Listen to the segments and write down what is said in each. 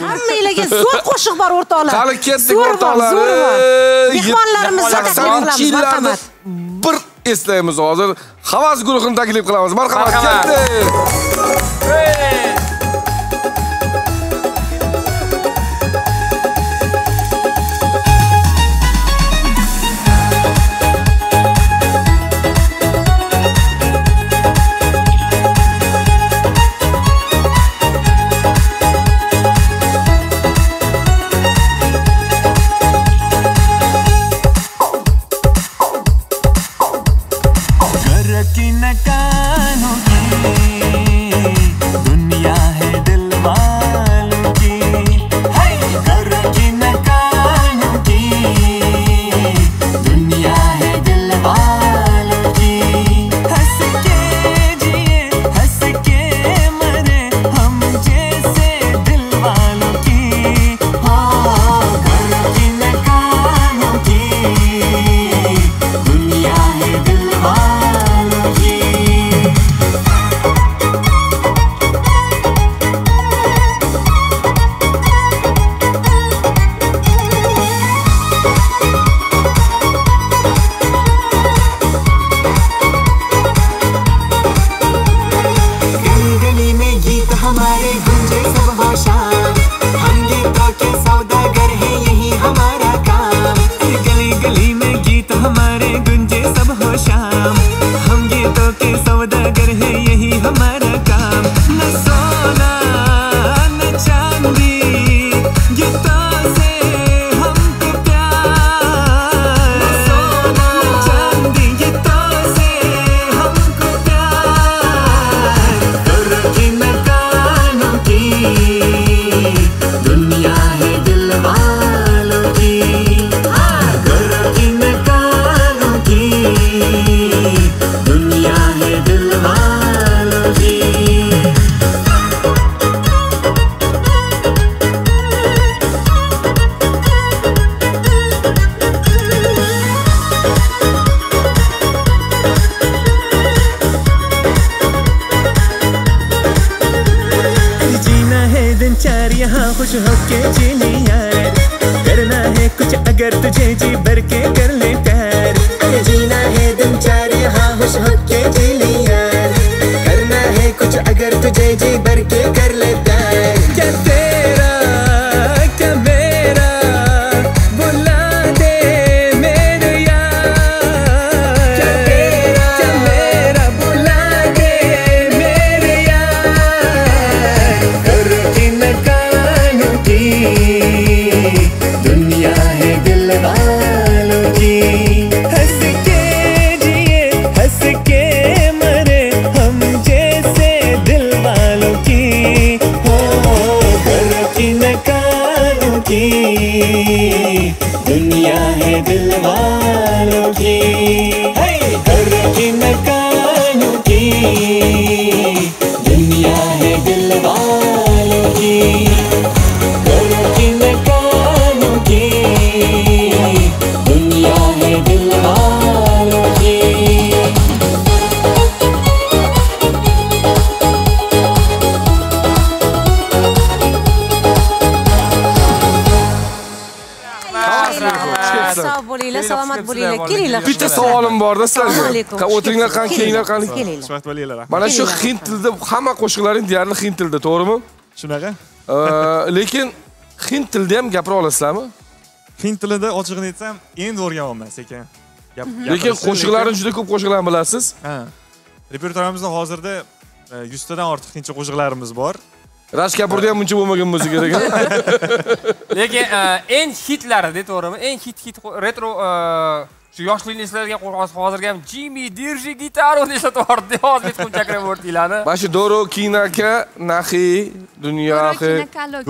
Hammeylaga zo'r qo'shiq bor o'rtoqlar. Hali ketdik o'rtoqlar. Mehmonlarimizni taklif qilamiz. Bir eslaymiz hozir. Havas guruhini taklif qilamiz. Marhamat, ketdik. Bitta savolim bor da sizlarga. O'tiringlar qani, kelinglar qani. Rahmat bo'linglar. Mana shu hind tilida hamma qo'shiqlaring deyarli hind tilida, to'g'rimi? Shunaqa. Lekin hind tilida ham gapira olasizlarmi? Hind tilida ochig'ini aytsam, endi o'rganyapman sekin. Lekin qo'shiqlarni juda ko'p qo'shiqlarni bilasiz. Ha. Repertuarimizda hozirda 100 tadan ortiq hindcha qo'shiqlarimiz bor. Rash Kapurda ham buncha bo'lmagan musiqa ekan. Lekin eng hitlarida, to'g'rimi? Eng hit retro şu yoshligingizlarga hozirga ham Jimmy Dirji gitaro desatordi. O'zbek qo'shig'ini o'rtinglarni. Mana shu Doro Kinaka Nahi dunyoxi.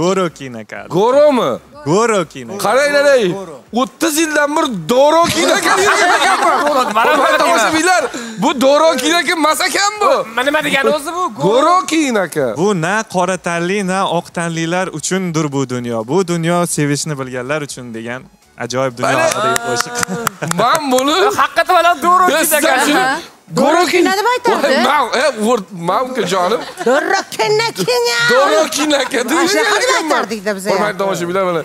Goro Kinaka. Goromi? Goro Kinaka. Qaranglar-ey. 30 yildan bir Doro Kinaka yurgan. Mana tomoshabinlar, bu Doro Kinaka emas ekan bu. Nima degani o'zi bu? Goro Kinaka. Bu na qora tanli, na oq tanlilar uchundir bu dunyo. Bu dunyo sevishni bilganlar uchun degan Acayip dünya boşluk. Ben bunu... Hakikaten ben doğru okuyacağım. Doğru ki ne demek dedi? Mam ki canım. Doğru ki ne ki ya? Doğru ki ne ki? Aşağı hadi bakardık da bize. Orman taması bile böyle.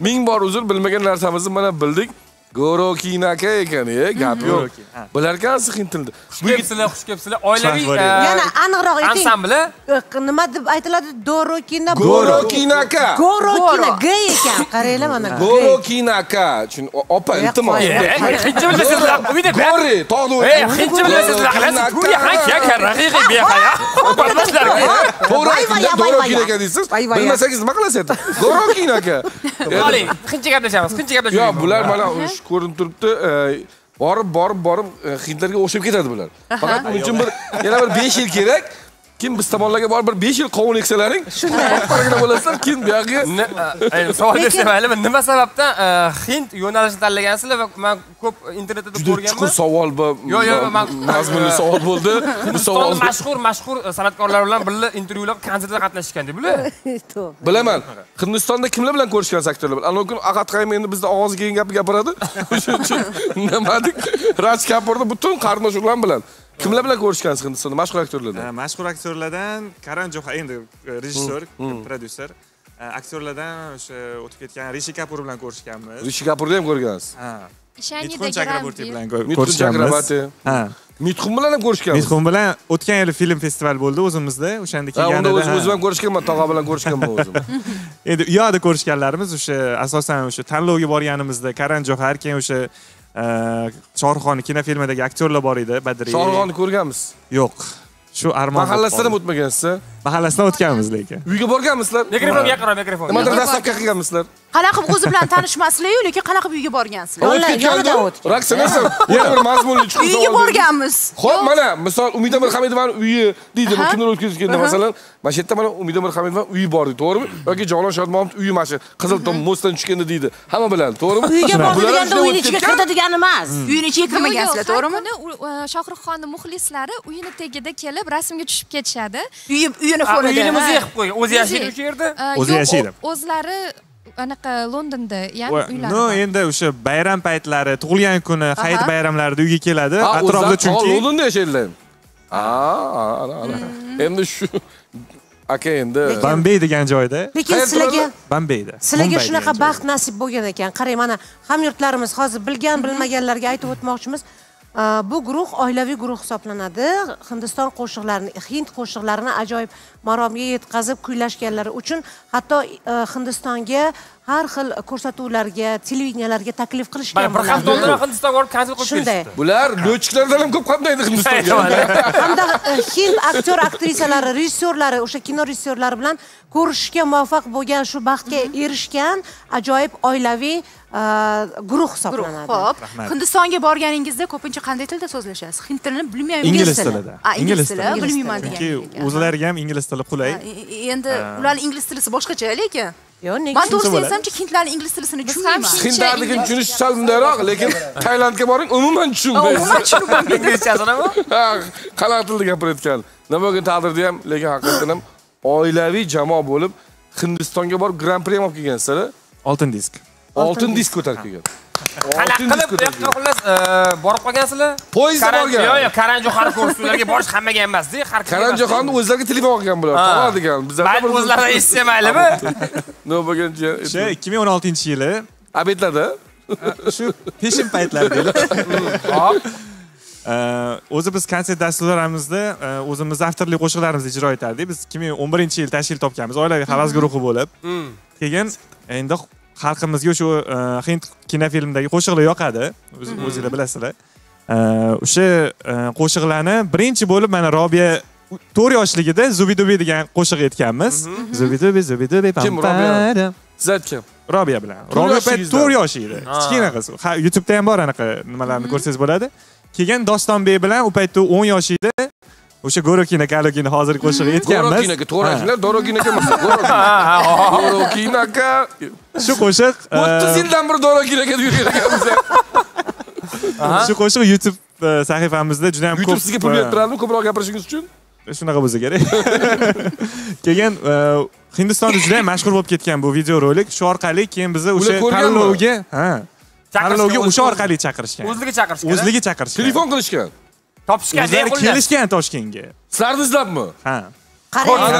Min bar uzun bilmeken dersamızı bana bildik. Doğru ki ne ki yani? Gap yok. Bularken sıkıntıldı. Kepsile, hoş kepsile. Ailevi. Yani anırak etin. Ansamble. Nima deb aytiladi? Doğru ki ne? Doğru ki ne ki? Doğru ki ne? Gey ekan. Qaraylar mana. Doğru ki ne ki? Çünkü opa iltimos. Hiç bilmasizlar. Bu ne? Doğru. Tog'ni. Hiç bilmasizlar. Bu haqiqat, haqiqiy behaya. Bardoshlar. Doğru ki ne ki deysiz? Bilmasangiz nima qilasiz? Doğru ki ne ki? Oling, ikkinchi gaplashamiz. Ikkinchi gaplashamiz. Yo, bular mana ko'rinib turibdi, borib hindlarga o'xshab ketadi bular. Faqat buning uchun yana bir 5 yil kerak. Kim biz tomonlarga borib bir 5 yil qovun eksalaring, shunday bo'lasizlar, kim buyoqqa. Savol bersangiz, nima sababdan hind yo'nalishini tanlagansizlar va men ko'p internetda ko'rganman. Juda savol bu. Yo'q, mazmunli savol bo'ldi. Bu savol mashhur san'atkorlar bilan birga intervyular, konsertlar qatnashgandek bular. To'g'ri. Bilaman. Hindistonda kimlar bilan ko'rishgan aktyorlar bilan? Anokun Aqat Qayim endi bizda ovozi kelgan gapni gapiradi. O'shuning nimadik? Raj Kapurni butun qarindoshlari bilan. Kimler bile görüşkensiz Hindistan'da? Meşhur aktörlerden? Meşhur aktörlerden Karan Johar, rejissor, prodüser. Aktörlerden o'tib ketgan Rishi Kapur bilan ko'rishganmiz. Rishi Kapurni ham ko'rgansiz? Ha. Mitxun Chakraborty bilan ko'rishganmiz. Ha. Mitxun bilan ham ko'rishganmiz. Mitxun bilan o'tgan yili film festivali bo'ldi o'zimizda. O'shanda kelganida. Ha, o'zim bilan ko'rishganman, tog'a bilan ko'rishganman o'zim. Endi u yerda ko'rishganlarimiz o'sha asosan o'sha tanlovga borganimizda Karan Johar, keyin o'sha Chorxon kinofilmidagi aktyorlar bor edi, Badri. Chorxonni ko'rganmiz? Yo'q. Shu Armon. Mahallasidan o'tmagansiz? Mahallasidan o'tganmiz lekin. Uyga borganmisizlar? Mikrofon yaqinroq, mikrofon. Nimadir dastlabki qilganmisizlar? Qanaqa o'zi bilan tanishmasizlar-yu, lekin qanaqa uyga borgansizlar? Yo'ldan o'tib. Raksanasam, yana bir mazmunli chiqdi. Uyga borganmiz. Xo'p, mana, misol Umid Mirhamidovaning uyi deydi, kimlar o'tkazganda masalan, mana shu yerda mana Umid Mirhamidovaning uyi bor deydi, to'g'rimi? Yoki Jonlon Shodmonovning uyi mana shu Qizilton mo'sdan tushganda deydi. Hamma bilan, to'g'rimi? Uyga borganda uyni ichiga kiritadigan emas. Uyni ichiga kirmagansizlar, to'g'rimi? Shoh Rukh Xonning muxlislari uyini tegida kelib rasmga tushib ketishadi. Uyini qo'yadi. Uyini muzey qilib qo'ygan. O'zi yashaydi o'sha yerda. O'zi yashaydi. O'zlari anaqa Londonda ya'ni uylar. No, endi o'sha bayram paytlari, tug'ilgan kuni, hayit bayramlarida uyga keladi. Atrofda chunki Londonda yashaydilar. Endi shu aka endi Bombay degan joyda. Lekin sizlarga Bombayda. Sizlarga shunaqa baxt nasib bo'lgan ekan. Qarang, mana hamyurtlarimiz hozir bilgan, bilmaganlarga aytib o'tmoqchimiz. Bu guruh oilaviy guruh hisoblanadi. Hindiston qo'shiqlarini, Hind qo'shiqlarini ajoyib maromga yetkazib kuylashganlari uchun hatto Hindistonga har xil ko'rsatuvlarga, televideniyalarga taklif qilishgan. Bir hafta oldin Hindistonga borib konsert qo'yib ketishdi. Bular lo'chiklardan ham ko'p qamdaydi Hindistonga. Hamda Hind aktyor, aktrisalari, rejissyorlari, o'sha kino rejissyorlari bilan ko'rishishga muvaffaq bo'lgan, shu baxtga erishgan ajoyib oilaviy guruh hisoblanadi. Xo'p, Hindistonga borganingizda ko'pincha qanday tilda so'zlashasiz? Hind tilini bilmayman. Ingliz tilida. Ingliz tili bilmayman degan. Chunki o'zlariga ham ingliz tili qulay. Endi ularning ingliz tilisi boshqacha, lekin man to'g'risi aytsam-chi, hindlarning ingliz tilisini tushunmayman. Hindlarligini tushunish sal mundayroq, lekin Tailandga boring, umuman tushunmaysiz. Umuman tushunmaysiz dechasiz-ku. Ha, qanday tilda gapirayotgan. Nima bo'lgan taqdirda ham, lekin haqiqatan ham oilaviy jamoa bo'lib Hindistonga borib Grand Prix ham olib kelgansizlar-a? Oltin disk. Oltin disk ko'tarib kelgan. Qanday qilib yo'qqa xullas borib qolgansizlar? Poyezdda borgan. Yo'q, Karan Johar ko'rsatuvlarga borish hammaga emas-da, har kimga. Karan Johar o'zlariga telefon olgan bular, to'g'ri degan. Bizlar ham o'zlaridan eshitmaylimi? Nima bo'lgan? 2016-yili obedlarda shu peshin paytlarida. O'zi biz konsert dasturlarimizda o'zimiz avtorlik qo'shiqlarimizni ijro etardik. Biz 2011-yil tashkil topganmiz, oilaviy havas guruhi bo'lib. Keyin endi xalqimizga shu Hind kinofilmidagi qo'shiqlar yoqadi. O'zingizlar bilasizlar. O'sha qo'shiqlarni birinchi bo'lib mana Robia 4 yoshligida Zubidubi degan qo'shiq aytganmiz. Zubidubi, Zubidubi pam pam. Zatkim. Robia bilan. Robia 4 yosh edi. Kichkina qiz. Ha, YouTube'da ham bor anaqa nimalarni ko'rsangiz bo'ladi. Keyin Dostonbek bilan u paytda 10 yosh edi. O'sha Gorokina Kalogina hozir qo'shiq aytganmiz. Gorokinaga to'g'rashinglar, Dorokinaga emas. Gorokinaga shu qo'shiq 30 yildan beri Dorokinaga deb yuraganmiz. Shu qo'shiq YouTube sahifamizda juda ham ko'p. YouTube sizga pul berib turadi, ko'proq gapirishingiz uchun. Shunaqa bo'lsa kerak. Keyin Hindiston juda mashhur bo'lib ketgan bu video rolik. Shu orqali keyin bizni o'sha tanlovga, ha, tanlovga o'sha orqali chaqirishgan. O'zligi chaqirishgan. O'zligi chaqirishgan. Telefon qilishgan. Topishgan, kelishgan Toshkentga. Sizlarni izlabmi? Ha. Qarang.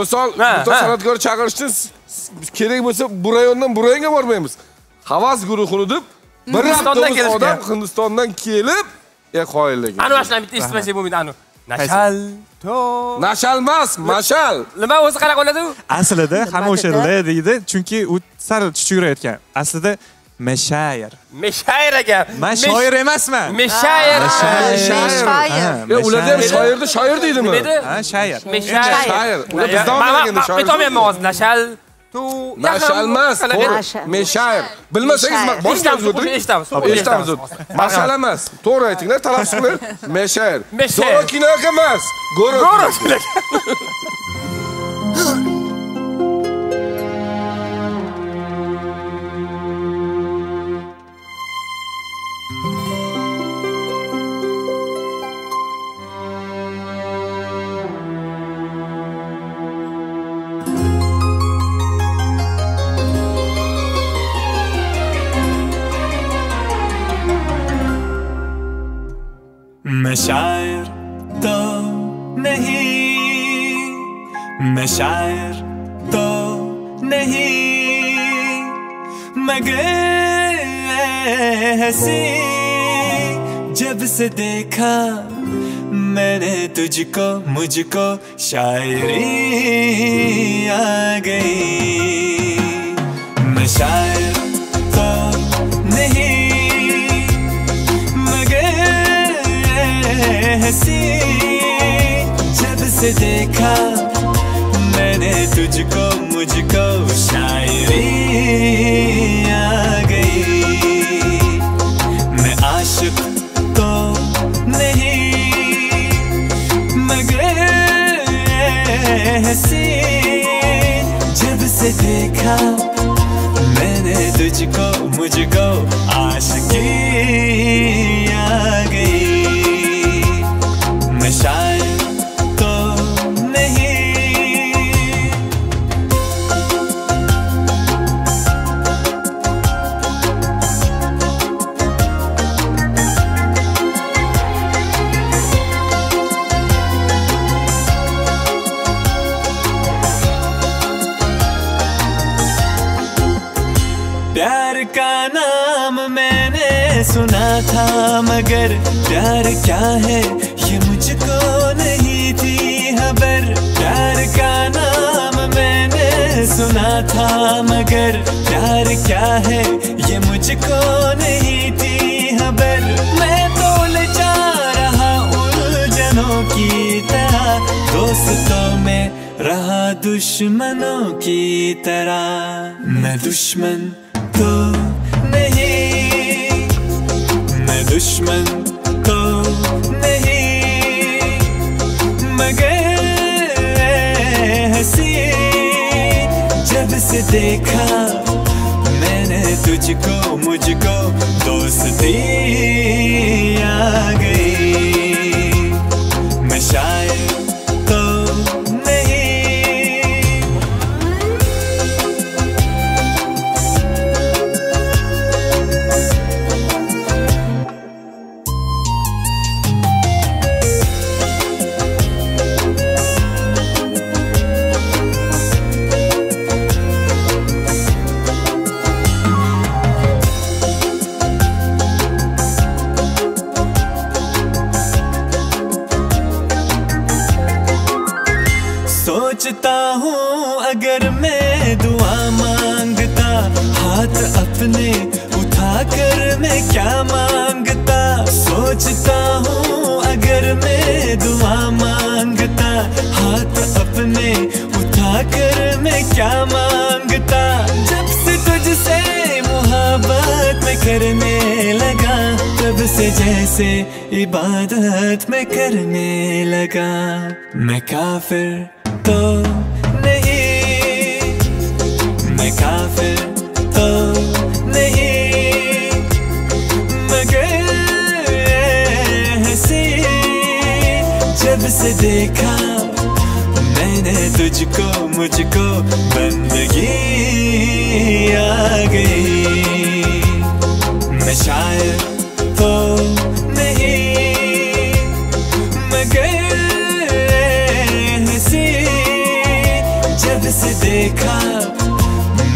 Misol, bu san'atkor chaqirishsiz, kerak bo'lsa bu rayondan bu rayonga bormaymiz. Havas guruhini deb bir Hindistondan odam Hindistondan kelib, qo'yilgan. Ana shundan bitta istimasi bo'lmaydi ana. Nashal, nashalmas, mashal. Nima o'zi qanaqa bo'ladi-ku? Aslida hamma o'sha le deydi, chunki u sal chuchurayotgan. Aslida Meshair. Meshair aka. Mashoir emasmi? Meshair. Meshair. Ya ularda ham shoirni shoir deydimi? Ha, shoir. Meshair. Ular bizdan olmagan shoir. Aytolmayman hozir. Nashal tu. Nashalmas. Meshair. Bilmasangiz boshdan o'tiring. Eshitamiz. Mashal emas. To'g'ri aytinglar, talaffuz qiling. Meshair. Dorokinoq emas. Gorokinoq. Meshair to nahi, meshair to nahi, magar aise jab se dekha maine tujhko, mujhko shairi aa gayi. Meshair to nahi, जब से देखा मैंने तुझको मुझको शायरी आ गई. मैं आशिक तो नहीं मगर हंसी जब से देखा मैंने तुझको मुझको आशिकी आ गई. Meshair to nahi, प्यार का नाम मैंने सुना था मगर प्यार क्या है ये मुझको नहीं थी खबर. प्यार का नाम मैंने सुना था मगर प्यार क्या है ये मुझको नहीं थी खबर. मैं तो उलझा रहा उलझनों की तरह, दोस्तों में रहा दुश्मनों की तरह. मैं दुश्मन तो नहीं, मैं दुश्मन तो नहीं मगर हंसी जब से देखा मैंने तुझको मुझको दोस्ती आ गई. मैं शायद तो सोचता हूँ अगर मैं दुआ मांगता, हाथ अपने उठाकर मैं क्या मांगता. सोचता हूँ अगर मैं दुआ मांगता, हाथ अपने उठाकर मैं क्या मांगता. जब से तुझसे मोहब्बत मैं करने लगा, तब से जैसे इबादत मैं करने लगा. मैं काफिर तो नहीं, मैं काफिर तो नहीं मगर हंसी जब से देखा मैंने तुझको मुझको बंदगी आ गई। मैं शायर तो नहीं मगर हंसी जब से देखा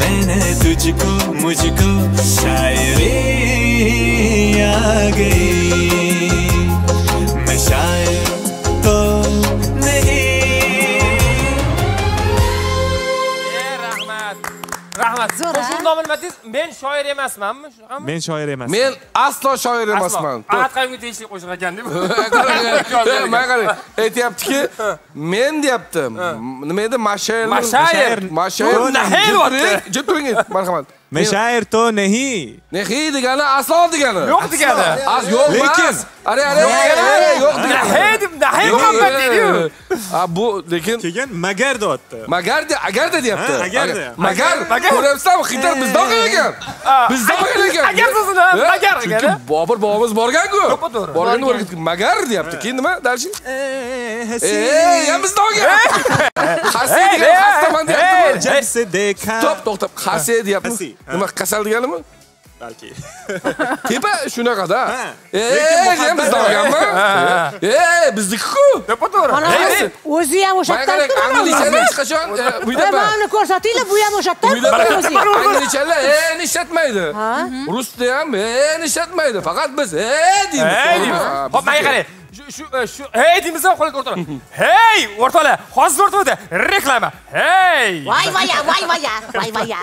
मैंने तुझको मुझको शायरी आ गई। मैं शायर तो men shoir emasman. Men aslo shoir emasman. Aqalga tegishli qo'shiq ekan deb. Men qarang, aytayaptiki, men deyapti. Nima edi? Mashair. Jib turingiz, marhamat. Mashair to nahi. Nahi degani aslo degani. Yo'q degani. Lekin, yo'q degani. Nahi muhabbat dedi-ku. Bu lekin keyin magar deyapti. Magar de, agar da deyapti. Magar. Ko'rasizmi, xitar bizdan qolgan. Agar so'zini magar. Bobur bobamiz borgan-ku. Borganda o'rgatib magar deyapti. Keyin nima? Dalshi? Bizdan qolgan. Qasay degan xastaman deyapti. Jabsideka. To'xtab, qasay deyapti. Nima kasal deganimi? Balki. Tepa shunaqada. Bizdan olganmi? Bizniki-ku. To'g'ri. O'zi ham o'sha yerdan. Anglichani chiqishon bu yerda. Mana ko'rsatinglar, bu ham o'sha yerdan. Anglichalar ishlatmaydi. Rus tilida ham ishlatmaydi. Faqat biz deymiz. Hop, menga qarang. Şu hey deymiz ham qo'lga o'rtaman. Hey, o'rtalar. Hozir o'rtada reklama. Hey! Vay vay ya.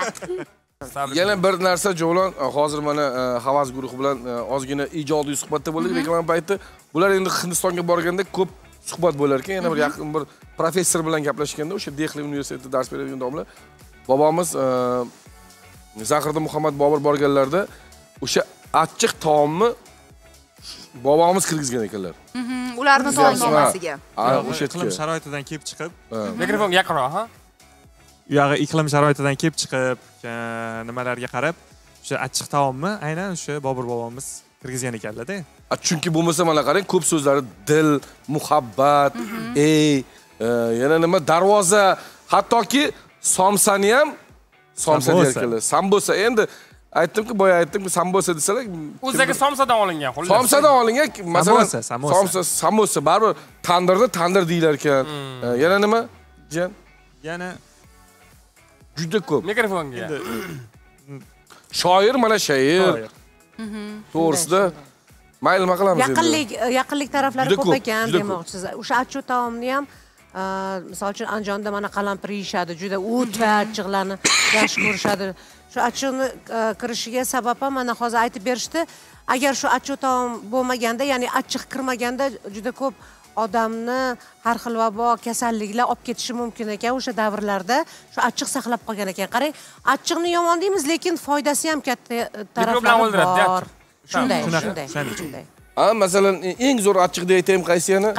Yana bir narsa jovlon, hozir mana Havas guruhi bilan ozgina ijodiy suhbatda bo'ldik reklama payti. Bular endi Hindistonga borganda ko'p suhbat bo'lar ekan. Yana bir yaqin bir professor bilan gaplashganda o'sha Dehli universitetida dars beradigan domla bobomiz Zaxirda Muhammad Bobir borganlarida o'sha achchiq taomni bobomiz kirgizgan ekanlar. Ularni taomnomasiga. O'sha iqlim sharoitidan kelib chiqib. Mikrofon yaqinroq, ha? Uyog'i iqlim sharoitidan kelib chiqib, nimalarga qarab, o'sha achchiq taomni aynan o'sha Bobur bobomiz kirgizgan ekanlar-da. Chunki bo'lmasa mana qarang, ko'p so'zlari dil, muhabbat, yana nima darvoza, hattoki somsani ham somsa deyarkanlar. Sambosa endi aytdimki, boya aytdimki, sambosa desalar, o'zlariga somsadan olingan, xullas. Somsadan olingan, masalan, samosa, baribir tandirda tandir deylar ekan. Yana nima? Yana juda ko'p. Mikrofonga. Shoir mana shoir. To'g'risida maylima qilamiz endi. Yaqinlik taraflari ko'p ekan demoqchisiz. O'sha achchiq taomni ham, misol uchun Andijonda mana qalampir yeyishadi, juda o't va achchiqlarni yaxshi ko'rishadi. Shu achchiqni kirishiga sabab ham mana hozir aytib berishdi. Agar shu achchiq taom bo'lmaganda, ya'ni achchiq kirmaganda juda ko'p odamni har xil vabo kasalliklar olib ketishi mumkin ekan. O'sha davrlarda shu achchiq saqlab qolgan ekan. Qarang, achchiqni yomon deymiz, lekin foydasi ham katta taraflari bor. Shunday. Masalan, eng zo'r achchiq deb aytayim qaysi yana?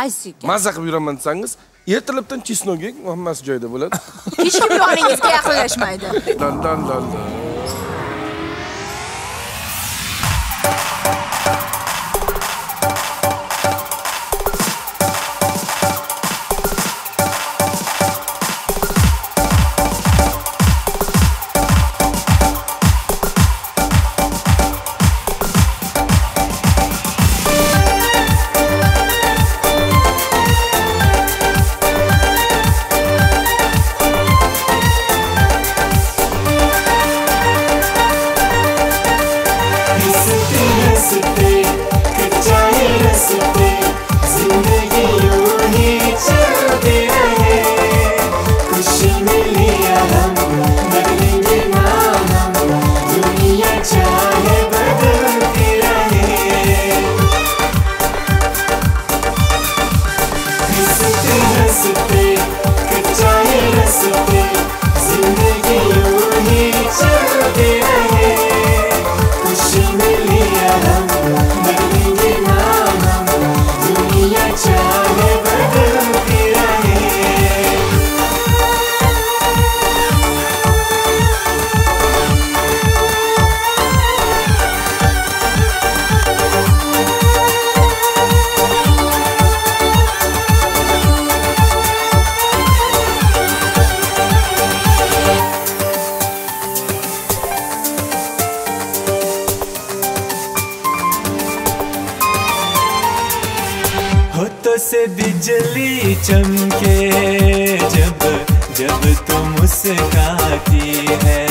Mazza qilib yuraman desangiz, ertalabdan chesnoging hammasi joyida bo'ladi. Hech kim yoningizga yaqinlashmaydi. आंखों से बिजली चमके जब जब तुम मुस्काती है।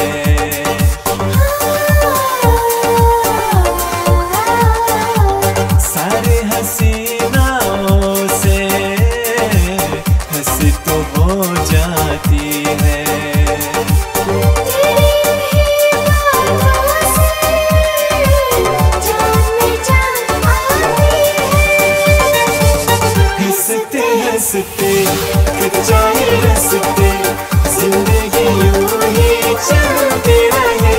सारे हसीनाओं से हंसी तो हो जाती है। हंसते कच्चाए हंसते जिंदगी यूं ही चलती रहे।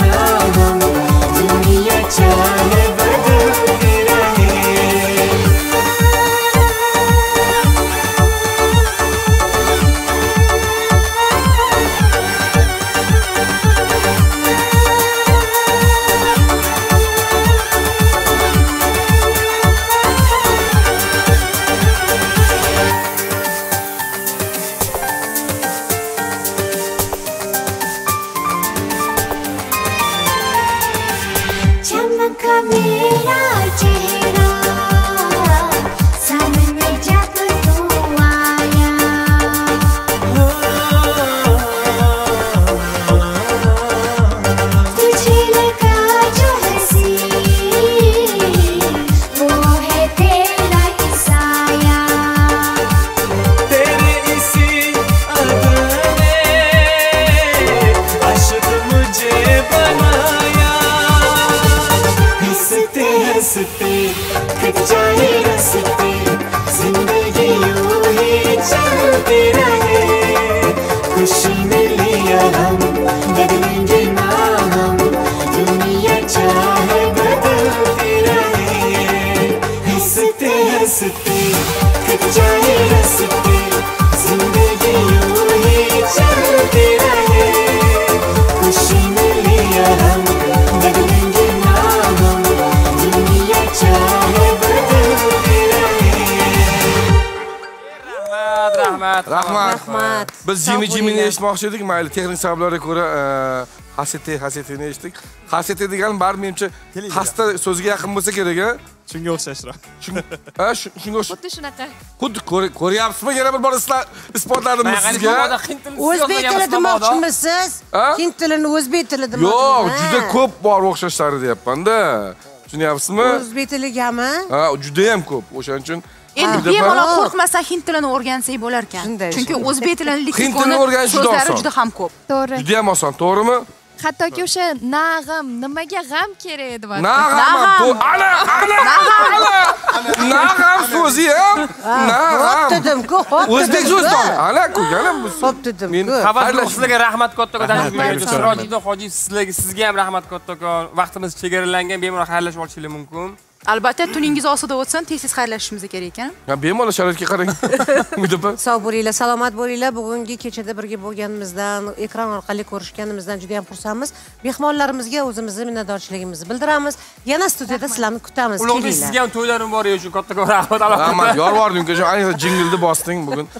ना हम, दुनिया चाहे बदलती Rahmat. Biz Jimini eşitmoqchi edik, mayli texnik sabablarga ko'ra hasetini eshitdik. Hasete degani baribir menimcha hasta so'ziga yaqin bo'lsa kerak-a? Shunga o'xshashroq. Shunga o'xshash. Xuddi shunaqa. Xuddi ko'ryapsizmi? Yana bir bor isbotladim sizga. O'zbek tilida demoqchimisiz? Hind tilini o'zbek tilida demoqchimisiz? Yo'q, juda ko'p bor o'xshashlari deyapman-da. Tushunyapsizmi? O'zbek tiligami? Ha, juda ham ko'p. O'shaning uchun endi bemalol qo'rqmasa hind tilini o'rgansak bo'lar ekan. Chunki o'zbek tilini so'zlari juda ham ko'p. To'g'ri. Juda ham oson, to'g'rimi? Hattoki o'sha nag'im, nimaga g'am kerak edi va. Nag'im, nag'im so'zi ham, nag'im dedim-ku. O'zbek so'zi. Ana-ku, yana bu. Xo'p dedim. Men xabarlar sizlarga rahmat kattakodan. Sirojiddin hoji sizga ham rahmat kattakon. Vaqtimiz chegaralangan, bemalol xayrlashib olishinglar mumkin. Albatta tuningiz ostida o'tsin, tez-tez xayrlashishimiz kerak ekan. Ha, bemalol sharoitga qarang. Sog' bo'linglar, salomat bo'linglar. Bugungi kechada birga bo'lganimizdan, ekran orqali ko'rishganimizdan juda ham xursandmiz. Mehmonlarimizga o'zimizni minnatdorchiligimizni bildiramiz. Yana studiyada sizlarni kutamiz. Ulug'bek, sizga ham to'ylarim bor edi, katta rahmat. Rahmat, yorvording, ayniqsa jinglni bosding bugun.